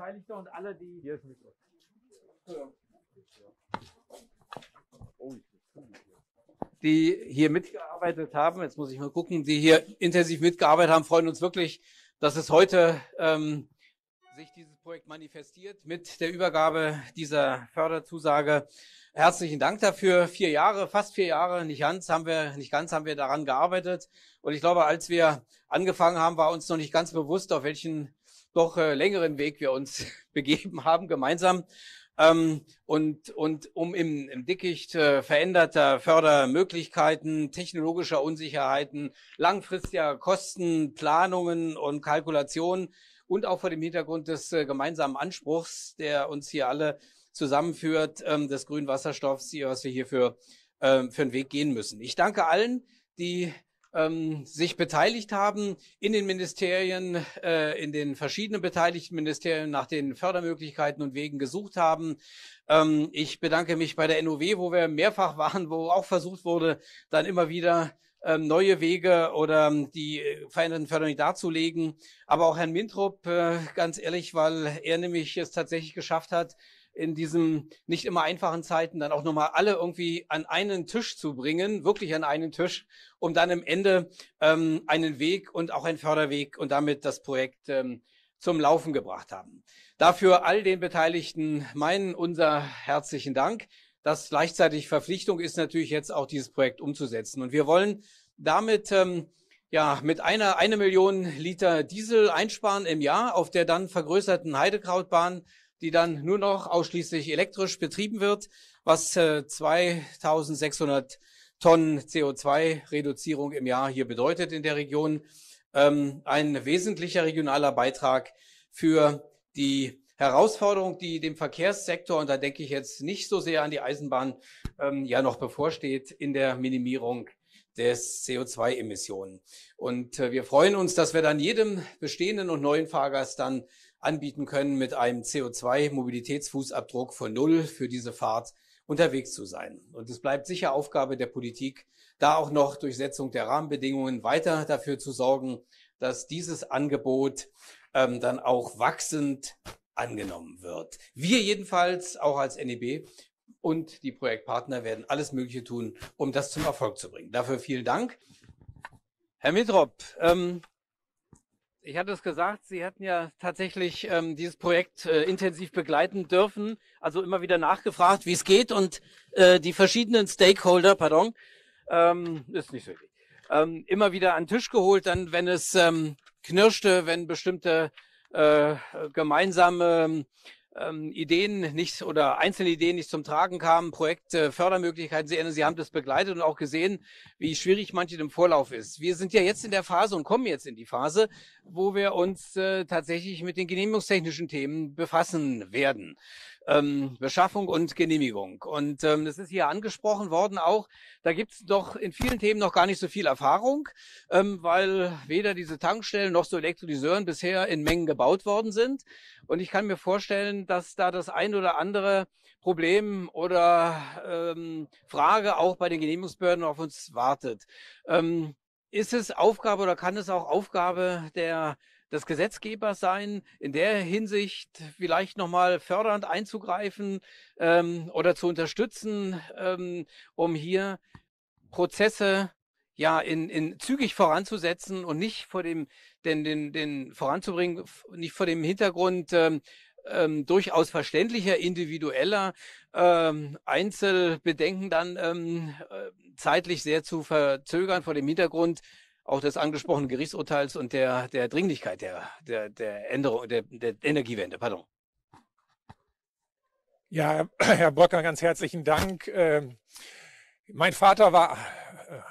Beteiligten und alle, die... Hier ist mit uns. Ja. Oh, ich bin cool hier. Die hier mitgearbeitet haben, jetzt muss ich mal gucken, die hier intensiv mitgearbeitet haben, freuen uns wirklich, dass es heute sich dieses Projekt manifestiert mit der Übergabe dieser Förderzusage. Herzlichen Dank dafür. 4 Jahre, fast 4 Jahre, nicht ganz haben wir daran gearbeitet. Und ich glaube, als wir angefangen haben, war uns noch nicht ganz bewusst, auf welchen doch längeren Weg wir uns begeben haben gemeinsam. Und um im Dickicht veränderter Fördermöglichkeiten, technologischer Unsicherheiten, langfristiger Kostenplanungen und Kalkulationen und auch vor dem Hintergrund des gemeinsamen Anspruchs, der uns hier alle zusammenführt, des grünen Wasserstoffs, was wir hier für den Weg gehen müssen. Ich danke allen, die sich beteiligt haben in den Ministerien, in den verschiedenen beteiligten Ministerien nach den Fördermöglichkeiten und Wegen gesucht haben. Ich bedanke mich bei der NOW, wo wir mehrfach waren, wo auch versucht wurde, dann immer wieder neue Wege oder die veränderten Förderungen darzulegen. Aber auch Herrn Mindrup, ganz ehrlich, weil er nämlich es tatsächlich geschafft hat, in diesen nicht immer einfachen Zeiten dann auch nochmal alle irgendwie an einen Tisch zu bringen, wirklich an einen Tisch, um dann am Ende einen Weg und auch einen Förderweg und damit das Projekt zum Laufen gebracht haben. Dafür all den Beteiligten unser herzlichen Dank. Das gleichzeitig Verpflichtung ist natürlich jetzt auch dieses Projekt umzusetzen. Und wir wollen damit mit 1 Million Liter Diesel einsparen im Jahr auf der dann vergrößerten Heidekrautbahn, die dann nur noch ausschließlich elektrisch betrieben wird, was 2.600 Tonnen CO2-Reduzierung im Jahr hier bedeutet in der Region. Ein wesentlicher regionaler Beitrag für die Herausforderung, die dem Verkehrssektor, und da denke ich jetzt nicht so sehr an die Eisenbahn, noch bevorsteht in der Minimierung des CO2-Emissionen. Und wir freuen uns, dass wir dann jedem bestehenden und neuen Fahrgast dann anbieten können, mit einem CO2-Mobilitätsfußabdruck von 0 für diese Fahrt unterwegs zu sein. Und es bleibt sicher Aufgabe der Politik, da auch noch durch Setzung der Rahmenbedingungen weiter dafür zu sorgen, dass dieses Angebot dann auch wachsend angenommen wird. Wir jedenfalls, auch als NEB und die Projektpartner, werden alles Mögliche tun, um das zum Erfolg zu bringen. Dafür vielen Dank. Herr Mindrup, ich hatte es gesagt, Sie hatten ja tatsächlich dieses Projekt intensiv begleiten dürfen, also immer wieder nachgefragt, wie es geht, und die verschiedenen Stakeholder, ist nicht so wichtig, immer wieder an den Tisch geholt, dann, wenn es knirschte, wenn bestimmte gemeinsame Ideen nicht oder einzelne Ideen nicht zum Tragen kamen, Projektfördermöglichkeiten. Sie haben das begleitet und auch gesehen, wie schwierig manche im Vorlauf ist. Wir sind ja jetzt in der Phase und kommen jetzt in die Phase, wo wir uns tatsächlich mit den genehmigungstechnischen Themen befassen werden. Beschaffung und Genehmigung. Und das ist hier angesprochen worden auch, da gibt es doch in vielen Themen noch gar nicht so viel Erfahrung, weil weder diese Tankstellen noch so Elektrolyseuren bisher in Mengen gebaut worden sind. Und ich kann mir vorstellen, dass da das ein oder andere Problem oder Frage auch bei den Genehmigungsbehörden auf uns wartet. Ist es Aufgabe oder kann es auch Aufgabe des Gesetzgebers sein, in der Hinsicht vielleicht nochmal fördernd einzugreifen oder zu unterstützen, um hier Prozesse zügig voranzusetzen und nicht vor dem voranzubringen, nicht vor dem Hintergrund durchaus verständlicher, individueller Einzelbedenken dann zeitlich sehr zu verzögern, vor dem Hintergrund auch des angesprochenen Gerichtsurteils und der Dringlichkeit der Änderung, der Energiewende. Ja, Herr Brocker, ganz herzlichen Dank. Mein Vater war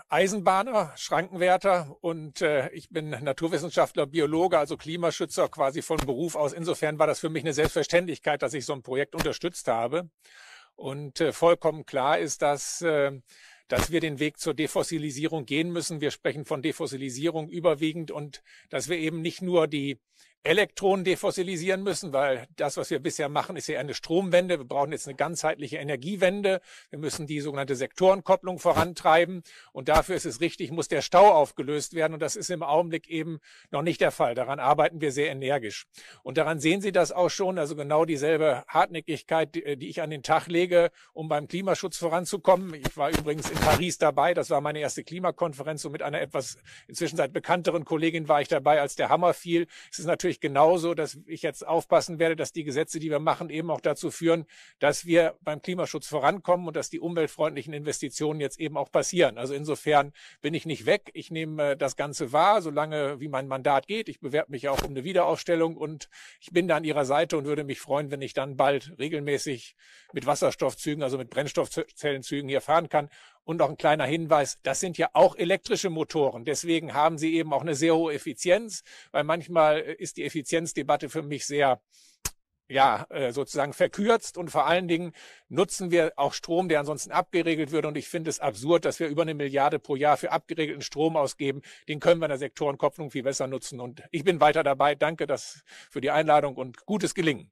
Eisenbahner, Schrankenwärter, und ich bin Naturwissenschaftler, Biologe, also Klimaschützer quasi von Beruf aus. Insofern war das für mich eine Selbstverständlichkeit, dass ich so ein Projekt unterstützt habe. Und vollkommen klar ist, dass wir den Weg zur Defossilisierung gehen müssen. Wir sprechen von Defossilisierung überwiegend und dass wir eben nicht nur die Elektronen defossilisieren müssen, weil das, was wir bisher machen, ist ja eine Stromwende. Wir brauchen jetzt eine ganzheitliche Energiewende. Wir müssen die sogenannte Sektorenkopplung vorantreiben. Und dafür ist es richtig, muss der Stau aufgelöst werden. Und das ist im Augenblick eben noch nicht der Fall. Daran arbeiten wir sehr energisch. Und daran sehen Sie das auch schon. Also genau dieselbe Hartnäckigkeit, die ich an den Tag lege, um beim Klimaschutz voranzukommen. Ich war übrigens in Paris dabei. Das war meine erste Klimakonferenz. Und mit einer etwas inzwischen seit bekannteren Kollegin war ich dabei, als der Hammer fiel. Es ist natürlich genauso, dass ich jetzt aufpassen werde, dass die Gesetze, die wir machen, eben auch dazu führen, dass wir beim Klimaschutz vorankommen und dass die umweltfreundlichen Investitionen jetzt eben auch passieren. Also insofern bin ich nicht weg. Ich nehme das Ganze wahr, solange wie mein Mandat geht. Ich bewerbe mich auch um eine Wiederaufstellung und ich bin da an Ihrer Seite und würde mich freuen, wenn ich dann bald regelmäßig mit Wasserstoffzügen, also mit Brennstoffzellenzügen hier fahren kann. Und noch ein kleiner Hinweis, das sind ja auch elektrische Motoren. Deswegen haben sie eben auch eine sehr hohe Effizienz, weil manchmal ist die Effizienzdebatte für mich sehr, ja, sozusagen verkürzt. Und vor allen Dingen nutzen wir auch Strom, der ansonsten abgeregelt würde. Und ich finde es absurd, dass wir über 1 Milliarde pro Jahr für abgeregelten Strom ausgeben. Den können wir in der Sektorenkopplung viel besser nutzen. Und ich bin weiter dabei. Danke für die Einladung und gutes Gelingen.